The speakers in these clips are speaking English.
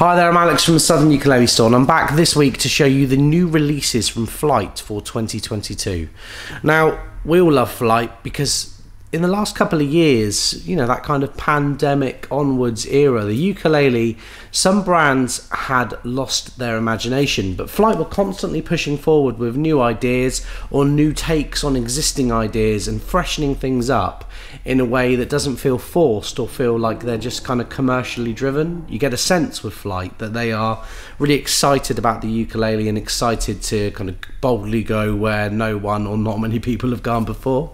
Hi there, I'm Alex from the Southern Ukulele Store and I'm back this week to show you the new releases from Flight for 2022. Now, we all love Flight because in the last couple of years, you know, that kind of pandemic onwards era, the ukulele, some brands had lost their imagination, but Flight were constantly pushing forward with new ideas or new takes on existing ideas and freshening things up in a way that doesn't feel forced or feel like they're just kind of commercially driven. You get a sense with Flight that they are really excited about the ukulele and excited to kind of boldly go where no one or not many people have gone before.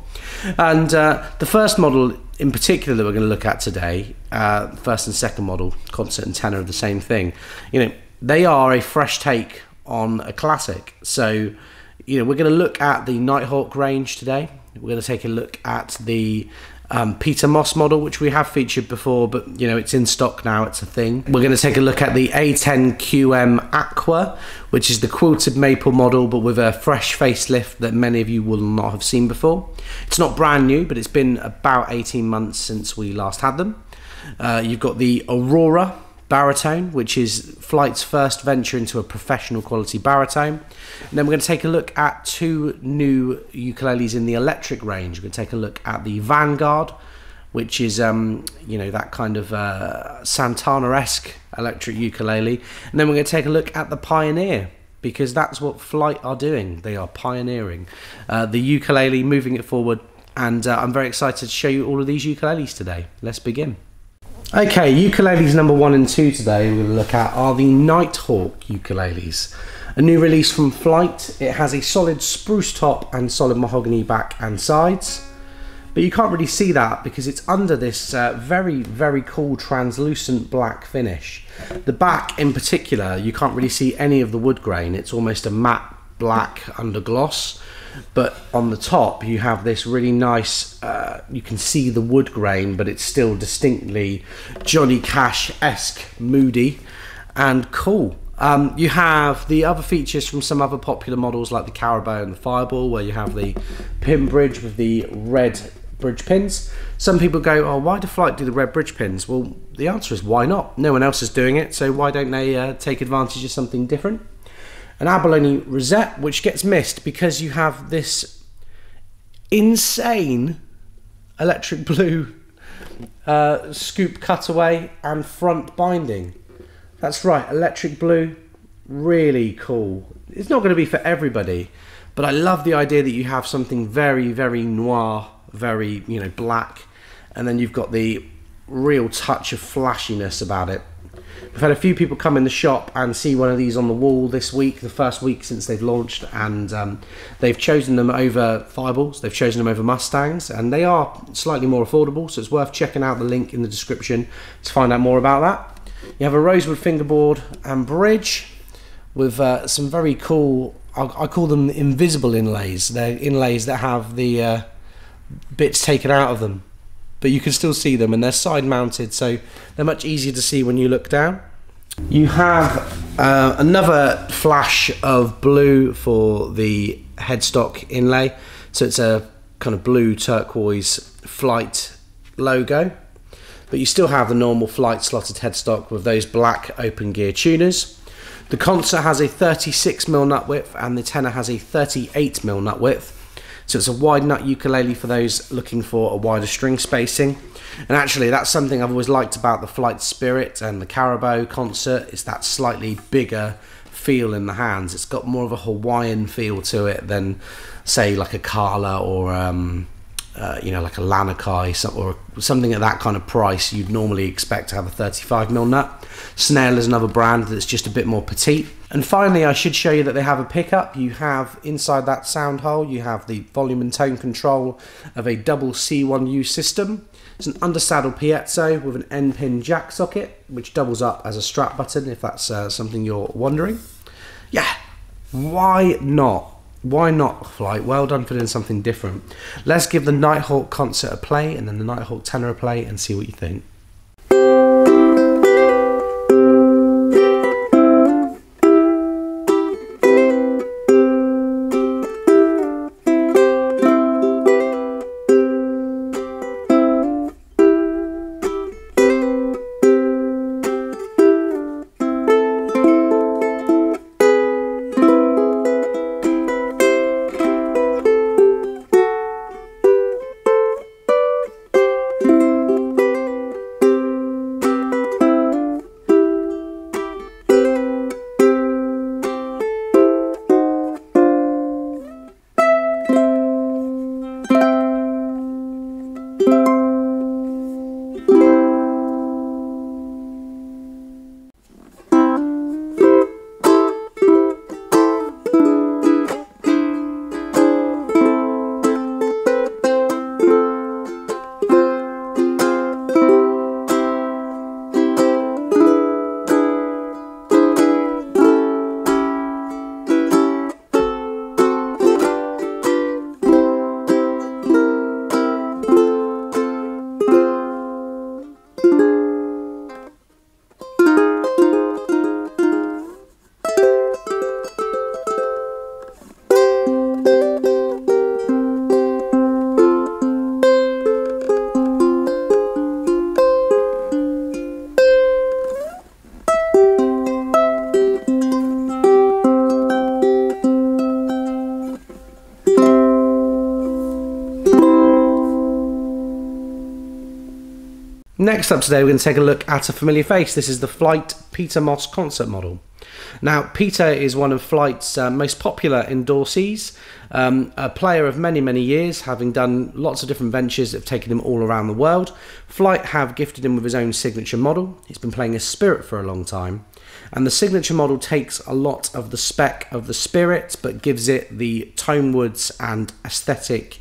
And the first model in particular that we're going to look at today, first and second model, concert and tenor, of the same thing, you know, they are a fresh take on a classic. So, you know, we're going to look at the Nighthawk range today. We're going to take a look at the Peter Moss model, which we have featured before, but you know, it's in stock now, it's a thing. We're going to take a look at the A10 QM Aqua, which is the quilted maple model, but with a fresh facelift that many of you will not have seen before. It's not brand new, but it's been about 18 months since we last had them. You've got the Aurora baritone, which is Flight's first venture into a professional quality baritone. And then we're going to take a look at two new ukuleles in the electric range. We're going to take a look at the Vanguard, which is, you know, that kind of Santana-esque electric ukulele. And then we're going to take a look at the Pioneer, because that's what Flight are doing. They are pioneering the ukulele, moving it forward. And I'm very excited to show you all of these ukuleles today. Let's begin. Okay, ukuleles number 1 and 2 today we're going to look at are the Nighthawk ukuleles. A new release from Flight. It has a solid spruce top and solid mahogany back and sides. But you can't really see that because it's under this very, very cool translucent black finish. The back in particular, you can't really see any of the wood grain. It's almost a matte black undergloss. But on the top you have this really nice, you can see the wood grain, but it's still distinctly Johnny Cash-esque, moody and cool. You have the other features from some other popular models like the Carabao and the Fireball, where you have the pin bridge with the red bridge pins. Some people go, oh, why do Flight do the red bridge pins? Well, the answer is why not? No one else is doing it, so why don't they take advantage of something different? An abalone rosette, which gets missed because you have this insane electric blue scoop cutaway and front binding. That's right, electric blue, really cool. It's not going to be for everybody, but I love the idea that you have something very, very noir, very, you know, black, and then you've got the real touch of flashiness about it. We've had a few people come in the shop and see one of these on the wall this week, the first week since they've launched, and they've chosen them over Fireballs, they've chosen them over Mustangs, and they are slightly more affordable, so it's worth checking out the link in the description to find out more about that. You have a rosewood fingerboard and bridge with some very cool, I call them invisible inlays. They're inlays that have the bits taken out of them, but you can still see them, and they're side mounted, so they're much easier to see when you look down. You have another flash of blue for the headstock inlay, so it's a kind of blue turquoise Flight logo, but you still have the normal Flight slotted headstock with those black open gear tuners. The concert has a 36mm nut width and the tenor has a 38mm nut width. So it's a wide nut ukulele for those looking for a wider string spacing. And actually that's something I've always liked about the Flight Spirit and the Carabao concert, is that slightly bigger feel in the hands. It's got more of a Hawaiian feel to it than say like a Kala or you know, like a Lanakai or something at that kind of price. You'd normally expect to have a 35mm nut. Snail is another brand that's just a bit more petite. And finally, I should show you that they have a pickup. You have, inside that sound hole, you have the volume and tone control of a double C1U system. It's an undersaddle piezo with an end pin jack socket, which doubles up as a strap button, if that's something you're wondering. Yeah, why not? Why not, Flight? Well done for doing something different. Let's give the Nighthawk concert a play and then the Nighthawk tenor a play and see what you think. Next up today, we're going to take a look at a familiar face. This is the Flight Peter Moss Concert Model. Now, Peter is one of Flight's most popular endorsees, a player of many, many years, having done lots of different ventures that have taken him all around the world. Flight have gifted him with his own signature model. He's been playing as Spirit for a long time. And the signature model takes a lot of the spec of the Spirit, but gives it the tone woods and aesthetic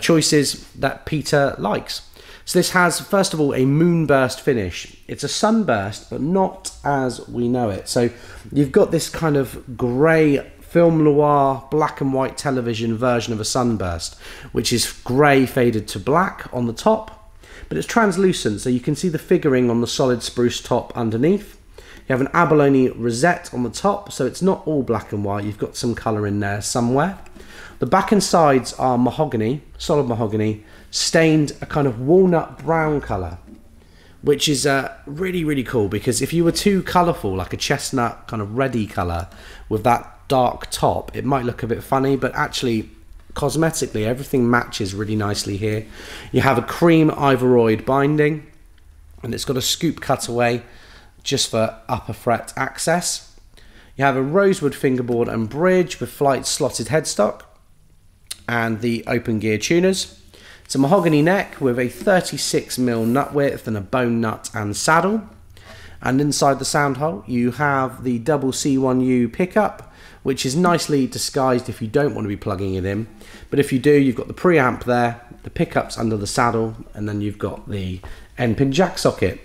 choices that Peter likes. So this has, first of all, a moonburst finish. It's a sunburst, but not as we know it. So you've got this kind of grey film noir, black and white television version of a sunburst, which is grey faded to black on the top, but it's translucent, so you can see the figuring on the solid spruce top underneath. You have an abalone rosette on the top, so it's not all black and white. You've got some colour in there somewhere. The back and sides are mahogany, solid mahogany, stained a kind of walnut brown colour, which is really, really cool, because if you were too colourful, like a chestnut kind of reddy colour with that dark top, it might look a bit funny, but actually, cosmetically, everything matches really nicely here. You have a cream ivoroid binding, and it's got a scoop cutaway just for upper fret access. You have a rosewood fingerboard and bridge with Flight's slotted headstock and the open gear tuners. It's a mahogany neck with a 36mm nut width and a bone nut and saddle. And inside the sound hole, you have the double C1U pickup, which is nicely disguised if you don't want to be plugging it in. But if you do, you've got the preamp there, the pickups under the saddle, and then you've got the end pin jack socket.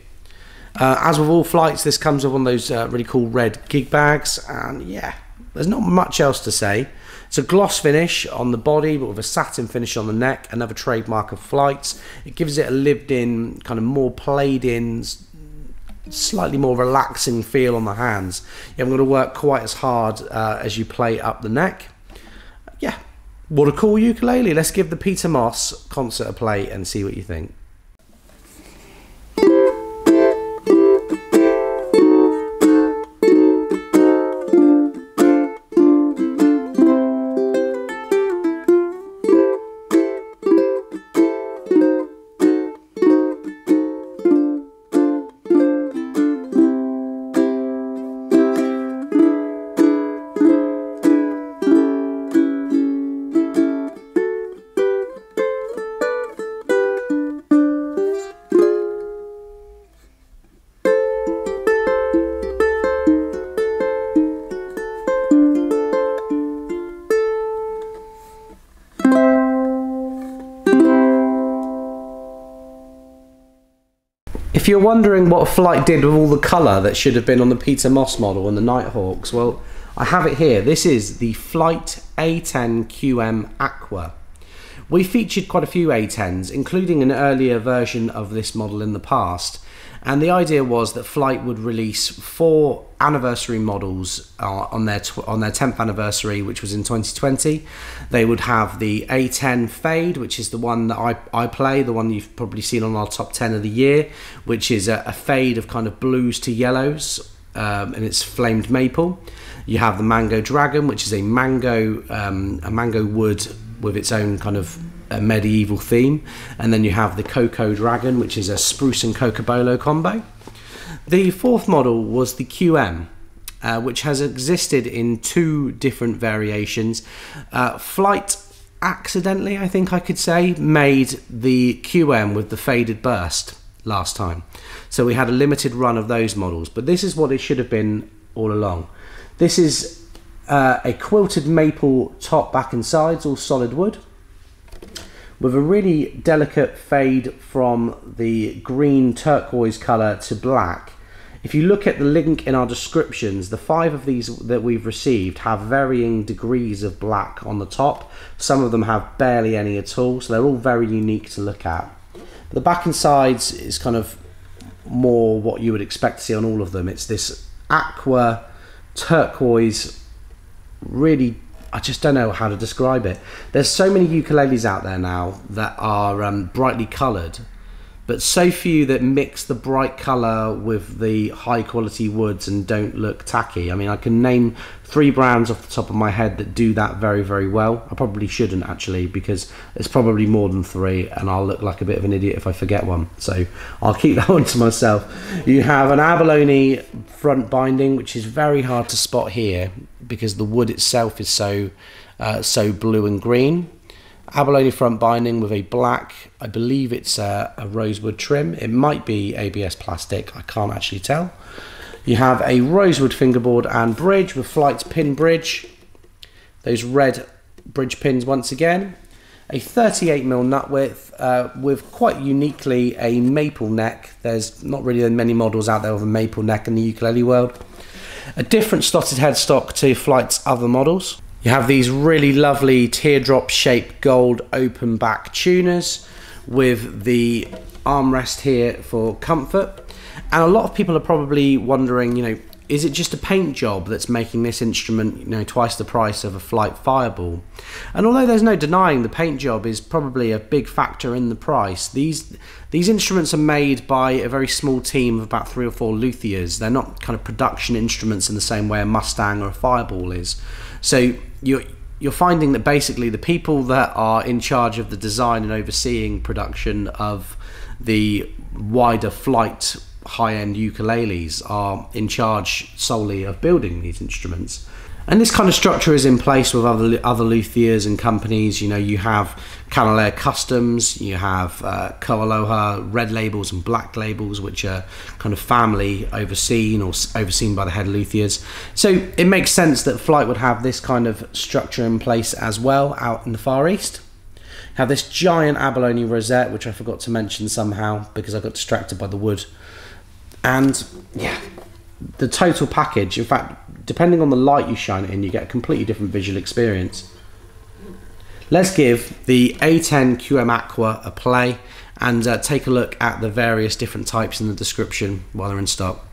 As with all Flights, this comes with one of those really cool red gig bags, and yeah, there's not much else to say. It's a gloss finish on the body, but with a satin finish on the neck, another trademark of Flight's. It gives it a lived-in, kind of more played-in, slightly more relaxing feel on the hands. You haven't got to work quite as hard as you play up the neck. Yeah, what a cool ukulele. Let's give the Peter Moss concert a play and see what you think. If you're wondering what Flight did with all the colour that should have been on the Peter Moss model and the Nighthawks, well, I have it here. This is the Flight A10 QM Aqua. We featured quite a few A10s, including an earlier version of this model in the past, and the idea was that Flight would release 4 anniversary models on their 10th anniversary, which was in 2020. They would have the A10 Fade, which is the one that I play, the one you've probably seen on our top 10 of the year, which is a fade of kind of blues to yellows, and it's flamed maple. You have the Mango Dragon, which is a mango wood with its own kind of a medieval theme, and then you have the Cocoa Dragon, which is a spruce and cocobolo combo. The 4th model was the QM, which has existed in 2 different variations. Flight accidentally, I think I could say, made the QM with the faded burst last time, so we had a limited run of those models, but this is what it should have been all along. This is a quilted maple top, back and sides, all solid wood, with a really delicate fade from the green turquoise colour to black. If you look at the link in our descriptions, the 5 of these that we've received have varying degrees of black on the top. Some of them have barely any at all, so they're all very unique to look at. The back and sides is kind of more what you would expect to see on all of them. It's this aqua turquoise, really, I just don't know how to describe it. There's so many ukuleles out there now that are brightly coloured but so few that mix the bright colour with the high quality woods and don't look tacky. I mean, I can name 3 brands off the top of my head that do that very, very well. I probably shouldn't actually, because it's probably more than 3 and I'll look like a bit of an idiot if I forget one. So I'll keep that one to myself. You have an abalone front binding, which is very hard to spot here because the wood itself is so, so blue and green. Abalone front binding with a black, I believe it's a rosewood trim. It might be ABS plastic, I can't actually tell. You have a rosewood fingerboard and bridge with Flight's pin bridge. Those red bridge pins once again. A 38mm nut width with quite uniquely a maple neck. There's not really many models out there with a maple neck in the ukulele world. A different slotted headstock to Flight's other models. You have these really lovely teardrop shaped gold open back tuners with the armrest here for comfort. And a lot of people are probably wondering, you know, is it just a paint job that's making this instrument, you know, twice the price of a Flight Fireball? And although there's no denying the paint job is probably a big factor in the price, these instruments are made by a very small team of about 3 or 4 luthiers. They're not kind of production instruments in the same way a Mustang or a Fireball is. So you're finding that basically the people that are in charge of the design and overseeing production of the wider Flight high-end ukuleles are in charge solely of building these instruments. And this kind of structure is in place with other luthiers and companies. You know, you have Kanile'a Customs, you have Koaloha red labels and black labels, which are kind of family overseen or overseen by the head luthiers. So it makes sense that Flight would have this kind of structure in place as well out in the Far East. Have this giant abalone rosette, which I forgot to mention somehow because I got distracted by the wood. And yeah, the total package, in fact, depending on the light you shine it in, you get a completely different visual experience. Let's give the A10 QM Aqua a play and take a look at the various different types in the description while they're in stock.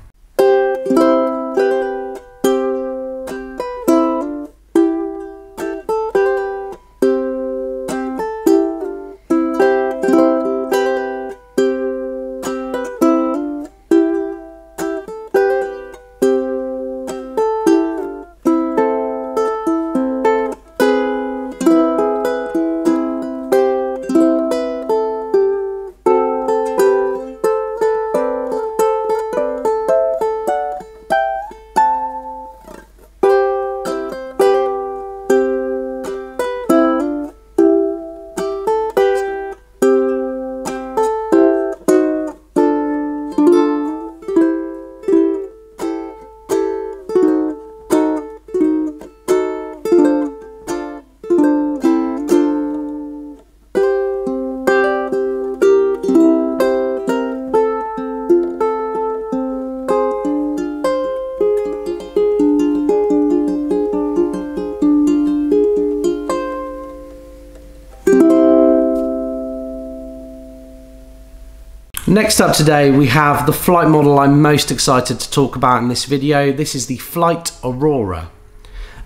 Next up today, we have the Flight model I'm most excited to talk about in this video. This is the Flight Aurora.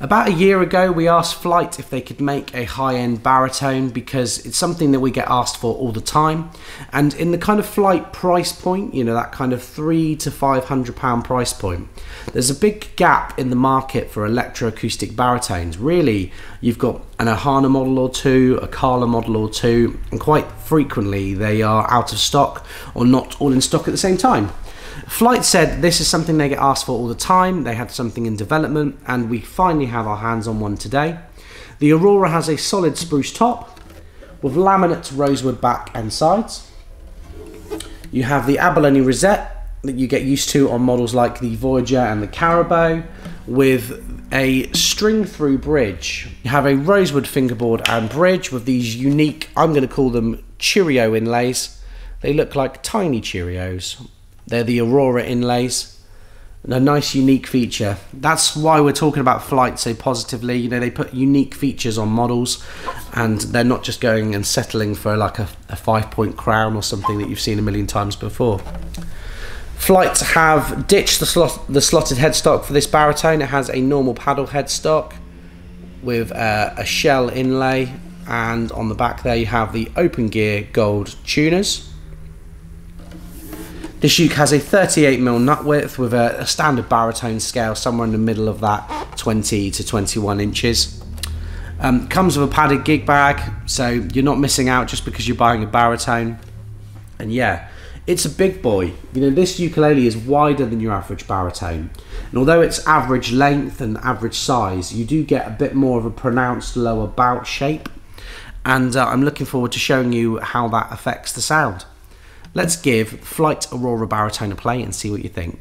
About a year ago, we asked Flight if they could make a high-end baritone because it's something that we get asked for all the time. And in the kind of Flight price point, you know, that kind of £300 to £500 price point, there's a big gap in the market for electroacoustic baritones. Really, you've got an Ohana model or 2, a Kala model or 2, and quite frequently they are out of stock or not all in stock at the same time. Flight said this is something they get asked for all the time. They had something in development and we finally have our hands on one today. The Aurora has a solid spruce top with laminate rosewood back and sides. You have the abalone rosette that you get used to on models like the Voyager and the Carabao with a string through bridge. You have a rosewood fingerboard and bridge with these unique, I'm going to call them Cheerio inlays. They look like tiny Cheerios. They're the Aurora inlays, a nice unique feature. That's why we're talking about Flight so positively. You know, they put unique features on models and they're not just going and settling for like a 5-point crown or something that you've seen a million times before. Flight have ditched the slotted headstock for this baritone. It has a normal paddle headstock with a shell inlay, and on the back there you have the open gear gold tuners. This uke has a 38mm nut width with a standard baritone scale somewhere in the middle of that, 20 to 21 inches. Comes with a padded gig bag, so you're not missing out just because you're buying a baritone. And yeah, it's a big boy. You know, this ukulele is wider than your average baritone. And although it's average length and average size, you do get a bit more of a pronounced lower bout shape. And I'm looking forward to showing you how that affects the sound. Let's give Flight Aurora Baritone a play and see what you think.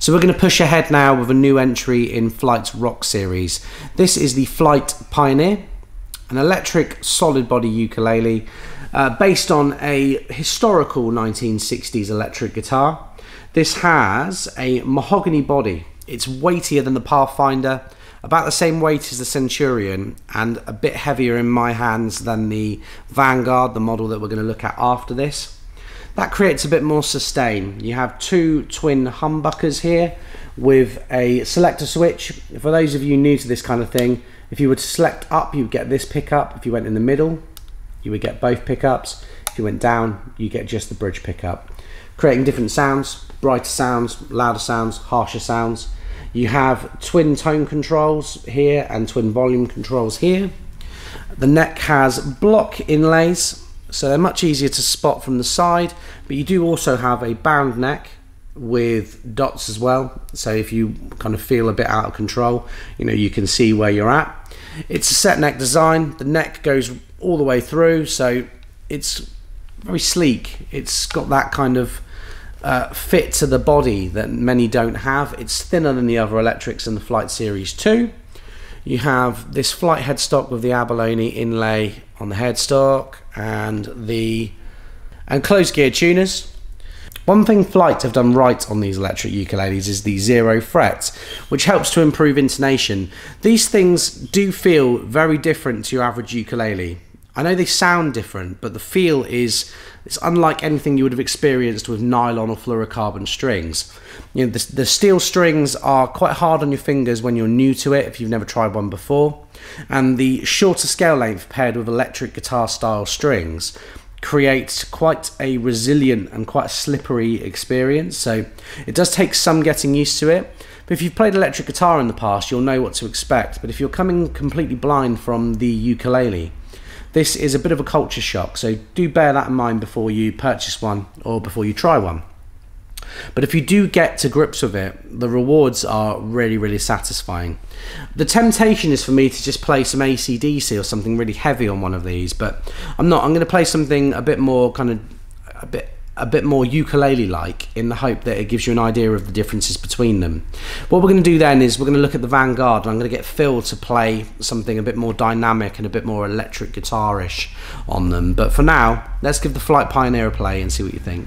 So we're going to push ahead now with a new entry in Flight's rock series. This is the Flight Pioneer, an electric solid body ukulele based on a historical 1960s electric guitar. This has a mahogany body. It's weightier than the Pathfinder, about the same weight as the Centurion, and a bit heavier in my hands than the Vanguard, the model that we're going to look at after this. That creates a bit more sustain. You have two twin humbuckers here with a selector switch. For those of you new to this kind of thing, if you were to select up, you'd get this pickup. If you went in the middle, you would get both pickups. If you went down, you get just the bridge pickup. Creating different sounds, brighter sounds, louder sounds, harsher sounds. You have twin tone controls here and twin volume controls here. The neck has block inlays, so they're much easier to spot from the side, but you do also have a bound neck with dots as well. So if you kind of feel a bit out of control, you know, you can see where you're at. It's a set neck design. The neck goes all the way through, so it's very sleek. It's got that kind of fit to the body that many don't have. It's thinner than the other electrics in the Flight Series 2. You have this Flight headstock with the abalone inlay on the headstock and closed gear tuners. One thing Flight have done right on these electric ukuleles is the zero fret, which helps to improve intonation. These things do feel very different to your average ukulele. I know they sound different, but the feel is, it's unlike anything you would have experienced with nylon or fluorocarbon strings. You know, the steel strings are quite hard on your fingers when you're new to it, if you've never tried one before. And the shorter scale length paired with electric guitar style strings creates quite a resilient and quite a slippery experience. So it does take some getting used to it. But if you've played electric guitar in the past, you'll know what to expect. But if you're coming completely blind from the ukulele, this is a bit of a culture shock, so do bear that in mind before you purchase one or before you try one. But if you do get to grips with it, the rewards are really, really satisfying. The temptation is for me to just play some AC/DC or something really heavy on one of these, but I'm not. I'm going to play something a bit more kind of a bit more ukulele-like, in the hope that it gives you an idea of the differences between them. What we're going to do then is we're going to look at the Vanguard, and I'm going to get Phil to play something a bit more dynamic and a bit more electric guitarish on them. But for now, let's give the Flight Pioneer a play and see what you think.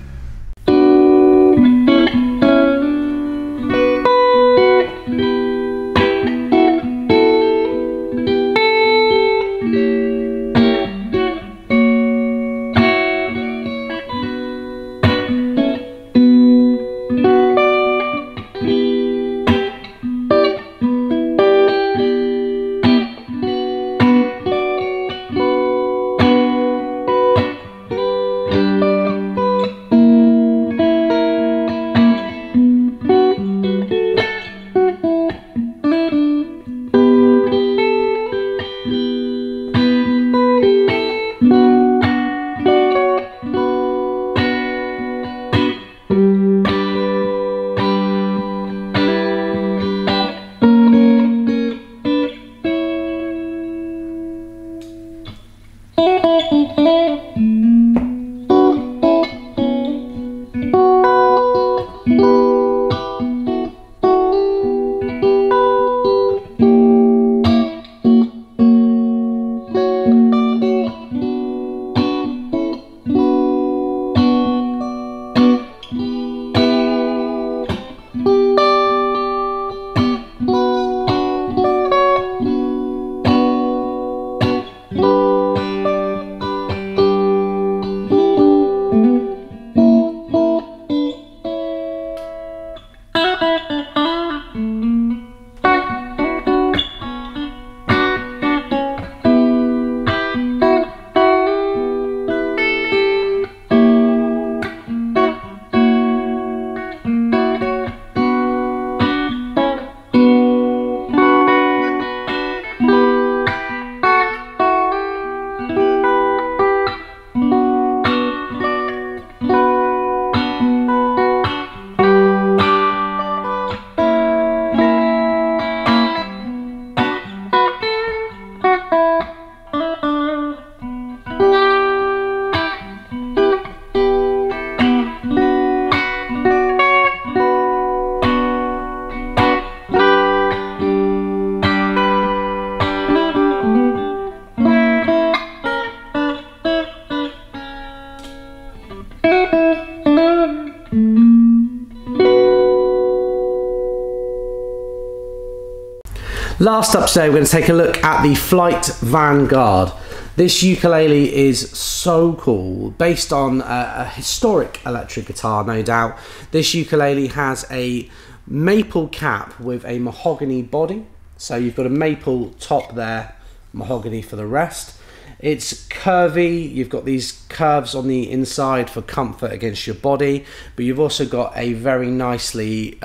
Last up today, we're going to take a look at the Flight Vanguard. This ukulele is so cool, based on a historic electric guitar, no doubt. This ukulele has a maple cap with a mahogany body. So you've got a maple top there, mahogany for the rest. It's curvy, you've got these curves on the inside for comfort against your body, but you've also got a very nicely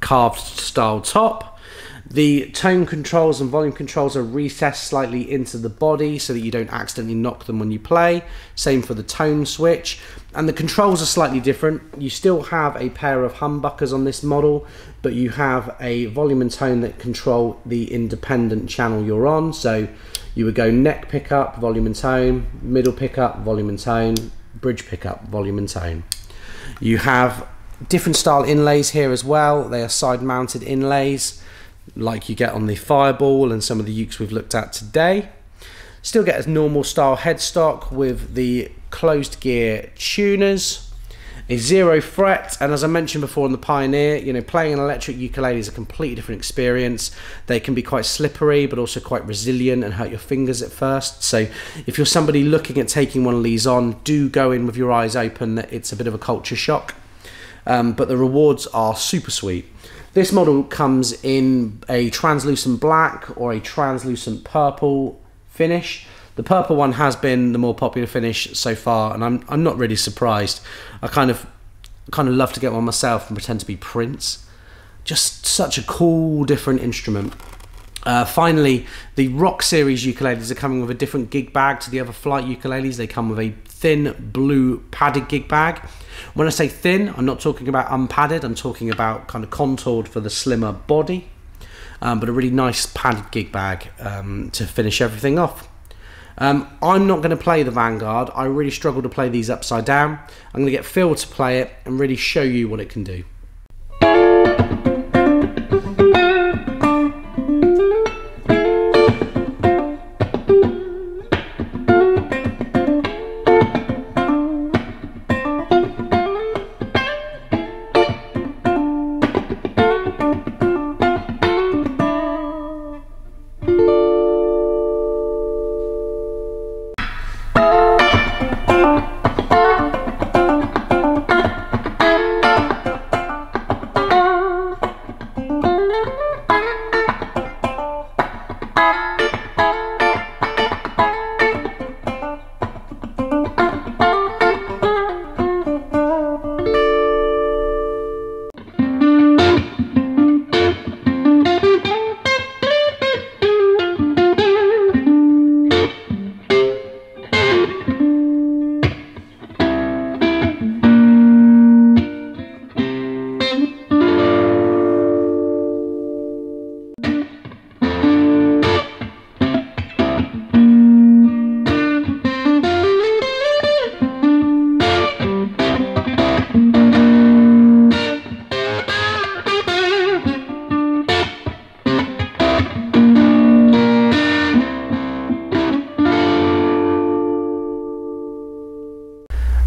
carved style top. The tone controls and volume controls are recessed slightly into the body so that you don't accidentally knock them when you play. Same for the tone switch. And the controls are slightly different. You still have a pair of humbuckers on this model, but you have a volume and tone that control the independent channel you're on. So you would go neck pickup, volume and tone, middle pickup, volume and tone, bridge pickup, volume and tone. You have different style inlays here as well. They are side mounted inlays, like you get on the Fireball and some of the ukes we've looked at today. Still get a normal style headstock with the closed gear tuners, a zero fret, and as I mentioned before on the Pioneer, you know, playing an electric ukulele is a completely different experience. They can be quite slippery, but also quite resilient and hurt your fingers at first. So if you're somebody looking at taking one of these on, do go in with your eyes open that it's a bit of a culture shock. But the rewards are super sweet. This model comes in a translucent black or a translucent purple finish. The purple one has been the more popular finish so far, and I'm not really surprised. I kind of love to get one myself and pretend to be Prince. Just such a cool, different instrument. Finally, the Rock Series ukuleles are coming with a different gig bag to the other Flight ukuleles. They come with a thin blue padded gig bag. When I say thin, I'm not talking about unpadded, I'm talking about kind of contoured for the slimmer body, but a really nice padded gig bag to finish everything off. I'm not going to play the Vanguard. I really struggle to play these upside down. I'm going to get Phil to play it and really show you what it can do.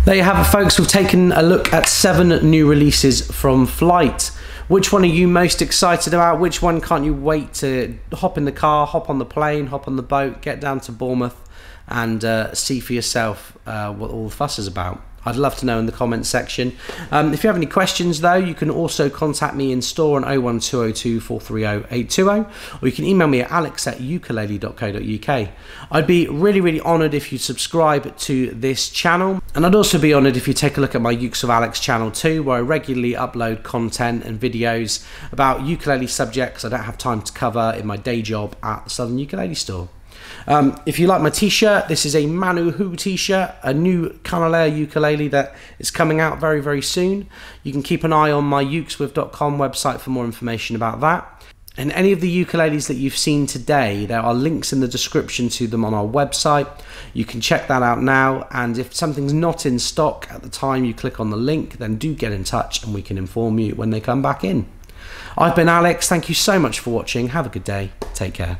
There you have it, folks. We've taken a look at 7 new releases from Flight. Which one are you most excited about? Which one can't you wait to hop in the car, hop on the plane, hop on the boat, get down to Bournemouth and see for yourself what all the fuss is about? I'd love to know in the comments section. If you have any questions though, you can also contact me in store on 01202 430 820, or you can email me at alex@ukulele.co.uk. I'd be really honoured if you subscribe to this channel, and I'd also be honoured if you take a look at my Ukes of Alex channel too, where I regularly upload content and videos about ukulele subjects I don't have time to cover in my day job at the Southern Ukulele Store. If you like my t-shirt, this is a Manu Hu t-shirt, a new Kanile'a ukulele that is coming out very soon. You can keep an eye on my ukeswith.com website for more information about that. And any of the ukuleles that you've seen today, there are links in the description to them on our website. You can check that out now, and if something's not in stock at the time you click on the link, then do get in touch and we can inform you when they come back in. I've been Alex, thank you so much for watching, have a good day, take care.